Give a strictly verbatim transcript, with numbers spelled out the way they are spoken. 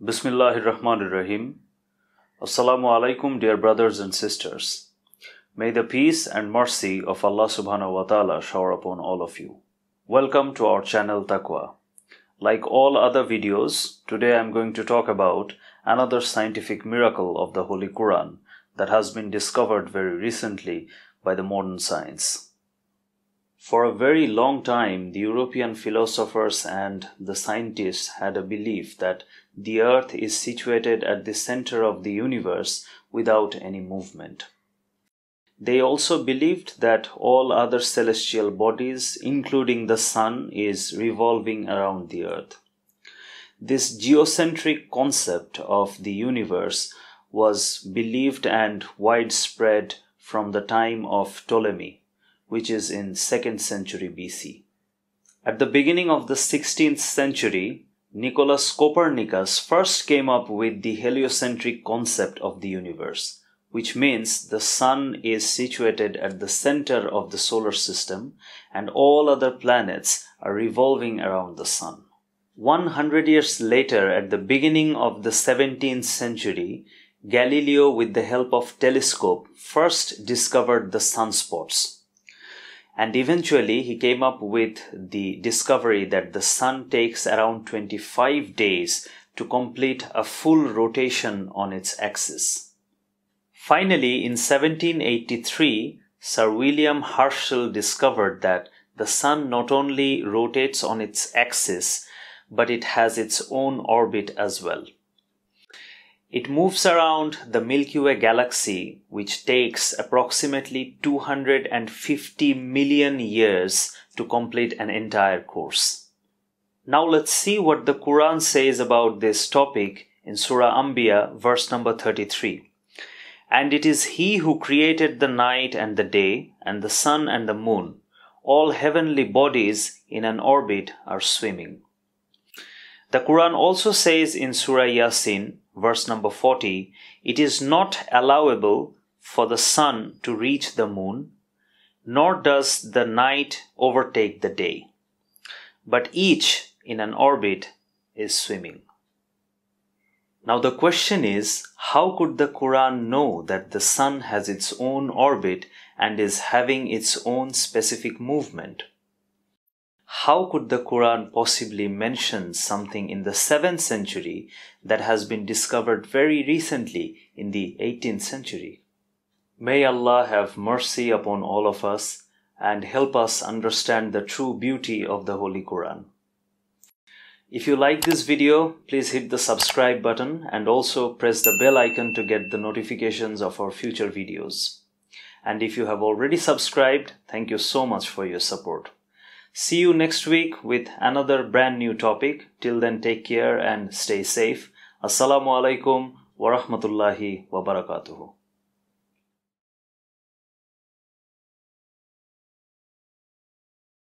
Bismillahir Rahmanir Raheem. Assalamu Alaikum, dear brothers and sisters. May the peace and mercy of Allah Subhanahu Wa Taala shower upon all of you. Welcome to our channel Taqwa. Like all other videos, today I am going to talk about another scientific miracle of the Holy Quran that has been discovered very recently by the modern science. For a very long time, the European philosophers and the scientists had a belief that the earth is situated at the center of the universe without any movement. They also believed that all other celestial bodies, including the sun, is revolving around the earth. This geocentric concept of the universe was believed and widespread from the time of Ptolemy, which is in second century B C. At the beginning of the sixteenth century, Nicolaus Copernicus first came up with the heliocentric concept of the universe, which means the sun is situated at the center of the solar system and all other planets are revolving around the sun. one hundred years later, at the beginning of the seventeenth century, Galileo, with the help of telescope, first discovered the sunspots. And eventually he came up with the discovery that the sun takes around twenty-five days to complete a full rotation on its axis. Finally, in seventeen eighty-three, Sir William Herschel discovered that the sun not only rotates on its axis, but it has its own orbit as well. It moves around the Milky Way Galaxy, which takes approximately two hundred fifty million years to complete an entire course. Now let's see what the Quran says about this topic in Surah Ambiya, verse number thirty-three. And it is He who created the night and the day, and the sun and the moon. All heavenly bodies in an orbit are swimming. The Quran also says in Surah Yasin, verse number forty, it is not allowable for the sun to reach the moon, nor does the night overtake the day, but each in an orbit is swimming. Now the question is, how could the Quran know that the sun has its own orbit and is having its own specific movement? How could the Quran possibly mention something in the seventh century that has been discovered very recently in the eighteenth century? May Allah have mercy upon all of us and help us understand the true beauty of the Holy Quran. If you like this video, please hit the subscribe button and also press the bell icon to get the notifications of our future videos. And if you have already subscribed, thank you so much for your support. See you next week with another brand new topic. Till then, take care and stay safe. Assalamu Alaikum wa rahmatullahi wa barakatuhu.